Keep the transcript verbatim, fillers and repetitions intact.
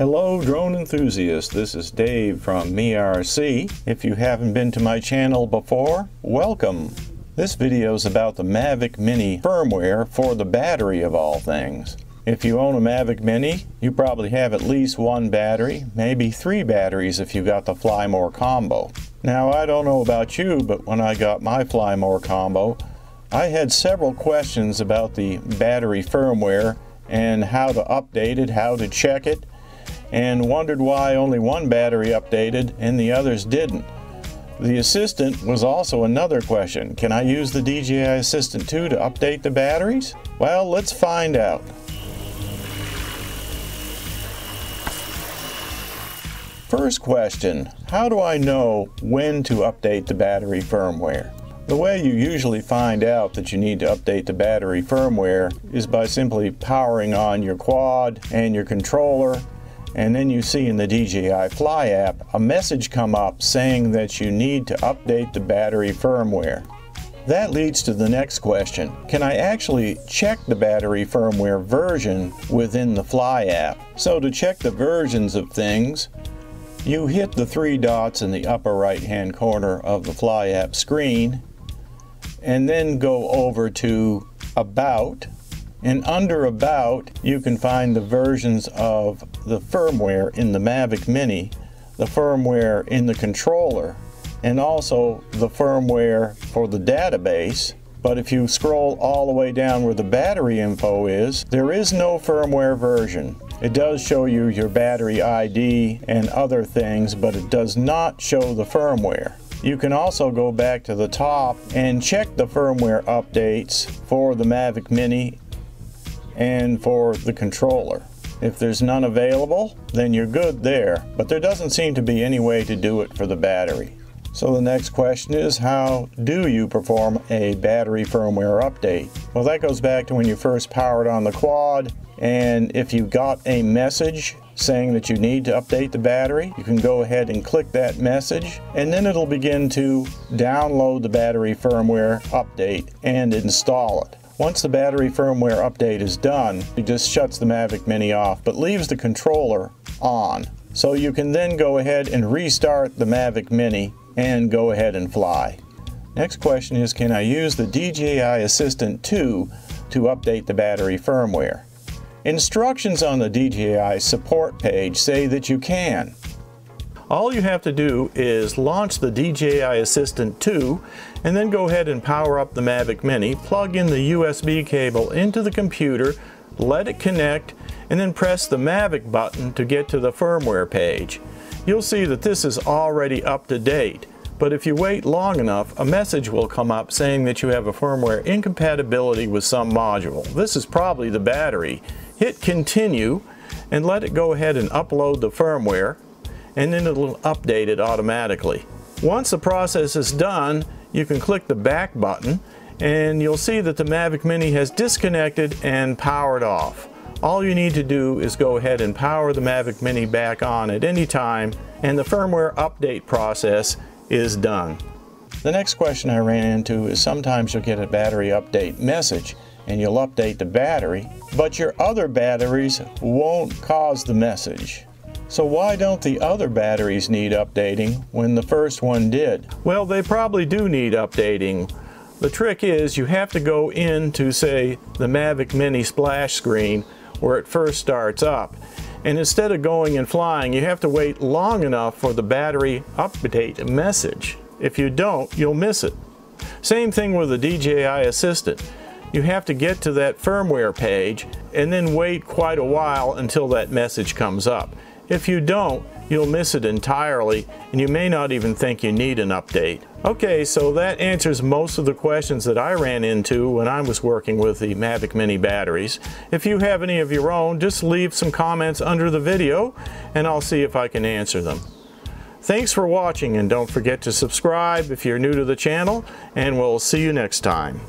Hello drone enthusiasts, this is Dave from M E R C. If you haven't been to my channel before, welcome. This video is about the Mavic Mini firmware for the battery of all things. If you own a Mavic Mini, you probably have at least one battery, maybe three batteries if you got the Fly More Combo. Now I don't know about you, but when I got my Fly More Combo, I had several questions about the battery firmware and how to update it, how to check it, and wondered why only one battery updated and the others didn't. The Assistant was also another question. Can I use the D J I Assistant two to update the batteries? Well, let's find out. First question, how do I know when to update the battery firmware? The way you usually find out that you need to update the battery firmware is by simply powering on your quad and your controller, and then you see in the D J I Fly app a message come up saying that you need to update the battery firmware. That leads to the next question. Can I actually check the battery firmware version within the Fly app? So to check the versions of things, you hit the three dots in the upper right hand corner of the Fly app screen and then go over to About. And under About, you can find the versions of the firmware in the Mavic Mini, the firmware in the controller, and also the firmware for the database. But if you scroll all the way down where the battery info is, there is no firmware version. It does show you your battery I D and other things, but it does not show the firmware. You can also go back to the top and check the firmware updates for the Mavic Mini and for the controller. If there's none available, then you're good there, but there doesn't seem to be any way to do it for the battery. So the next question is, how do you perform a battery firmware update? Well, that goes back to when you first powered on the quad, and if you got a message saying that you need to update the battery, you can go ahead and click that message, and then it'll begin to download the battery firmware update and install it. Once the battery firmware update is done, it just shuts the Mavic Mini off, but leaves the controller on. So you can then go ahead and restart the Mavic Mini and go ahead and fly. Next question is, can I use the D J I Assistant two to update the battery firmware? Instructions on the D J I support page say that you can. All you have to do is launch the D J I Assistant two and then go ahead and power up the Mavic Mini, plug in the U S B cable into the computer, let it connect, and then press the Mavic button to get to the firmware page. You'll see that this is already up to date, but if you wait long enough, a message will come up saying that you have a firmware incompatibility with some module. This is probably the battery. Hit continue and let it go ahead and upload the firmware, and then it'll update it automatically. Once the process is done, you can click the back button and you'll see that the Mavic Mini has disconnected and powered off. All you need to do is go ahead and power the Mavic Mini back on at any time, and the firmware update process is done. The next question I ran into is, sometimes you'll get a battery update message and you'll update the battery, but your other batteries won't cause the message. So why don't the other batteries need updating when the first one did? Well, they probably do need updating. The trick is you have to go into, say, the Mavic Mini splash screen where it first starts up. And instead of going and flying, you have to wait long enough for the battery update message. If you don't, you'll miss it. Same thing with the D J I Assistant. You have to get to that firmware page and then wait quite a while until that message comes up. If you don't, you'll miss it entirely, and you may not even think you need an update. Okay, so that answers most of the questions that I ran into when I was working with the Mavic Mini batteries. If you have any of your own, just leave some comments under the video, and I'll see if I can answer them. Thanks for watching, and don't forget to subscribe if you're new to the channel, and we'll see you next time.